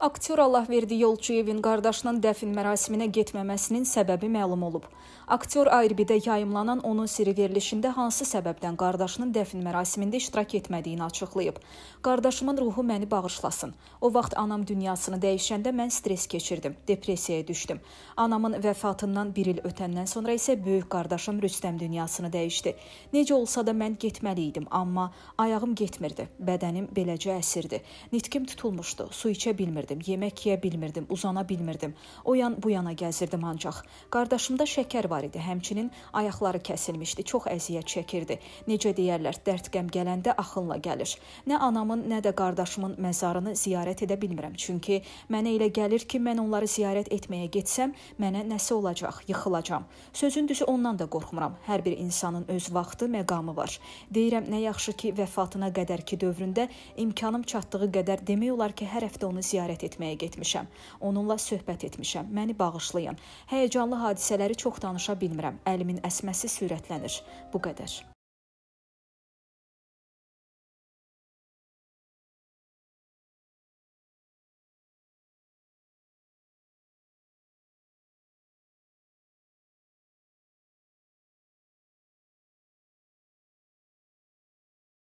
Aktyor Allahverdi Yolçuyevin qardaşının dəfin mərasiminə getməməsinin səbəbi məlum olub. Aktyor Airbnb-də yayımlanan onun sirri verilişində hansı səbəbdən qardaşının dəfin mərasimində iştirak etmədiyini açıqlayıb. Qardaşımın ruhu məni bağışlasın. O vaxt anam dünyasını dəyişəndə mən stres keçirdim, depressiyaya düşdüm. Anamın vəfatından bir il ötəndən sonra isə böyük qardaşım Rüstəm dünyasını dəyişdi. Necə olsa da mən getməli idim, amma ayağım getmirdi. Bədənim beləcə əsirdi. Nitkim tutulmuşdu, su içə bilmirdi. Yemək yeyə bilmirdim, uzana bilmirdim. O yan bu yana gəzirdim ancaq. Qardaşımda şəkər var idi, həmçinin ayaqları kəsilmişdi, çox əziyyət çəkirdi. Necə deyərlər, dərd-qəm gələndə axınla gəlir. Nə anamın, nə də qardaşımın məzarını ziyarət edə bilmirəm. Çünki mənə elə gəlir ki, mən onları ziyarət etməyə getsəm, mənə nəsə olacaq, yıxılacam. Sözün düzü ondan da qorxmuram. Hər bir insanın öz vaxtı, məqamı var. Deyirəm, nə yaxşı ki, vəfatına qədərki dövründə imkanım çatdığı qədər demək olar ki, hər həftə onu ziyarət etməyə getmişəm. Onunla söhbət etmişəm. Məni bağışlayın. Həyəcanlı hadisələri çox danışa bilmirəm. Əlimin əsməsi sürətlənir. Bu qədər.